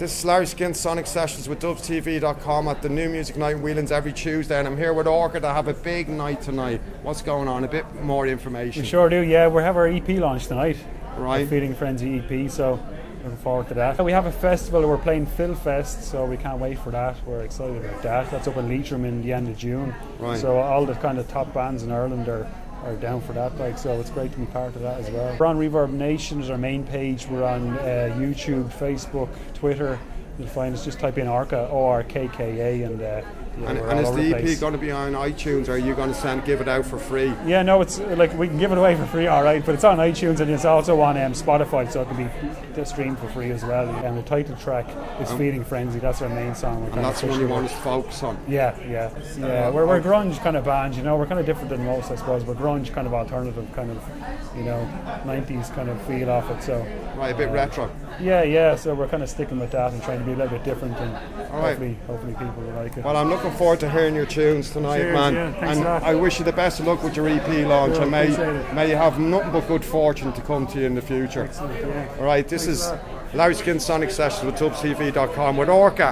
This is Larry Skynt, Sonic Sessions with DubzTV.com at the New Music Night in Whelan's every Tuesday, and I'm here with Orkka to have a big night tonight. What's going on? A bit more information. We sure do, yeah. We have our EP launch tonight. Right. Feeding Frenzy EP, so looking forward to that. We have a festival, we're playing Phil Fest, so we can't wait for that. We're excited about that. That's up in Leitrim in the end of June. Right. So all the kind of top bands in Ireland are down for that, like, so it's great to be part of that as well. We're on Reverb Nation as our main page. We're on YouTube, Facebook, Twitter. You'll find us, just type in Orkka, O-R-K-K-A, and is the EP going to be on iTunes, or are you going to give it out for free? Yeah, no, it's like we can give it away for free, all right, but it's on iTunes and it's also on Spotify, so it can be streamed for free as well. And the title track is Feeding Frenzy. That's our main song. And that's what we want to focus on. Yeah. We're grunge kind of band, you know. We're kind of different than most, I suppose. We're grunge, kind of alternative, kind of, you know, 90s kind of feel off it. So right, a bit retro. Yeah. So we're kind of sticking with that and trying to be a little bit different, and hopefully people will like it. Well, I'm looking forward to hearing your tunes tonight. Cheers, man. Yeah, and I wish you the best of luck with your EP launch, and may you have nothing but good fortune to come to you in the future. Excellent, yeah. All right, this is Larry Skynt, Sonic Sessions with DubzTV.com with Orkka.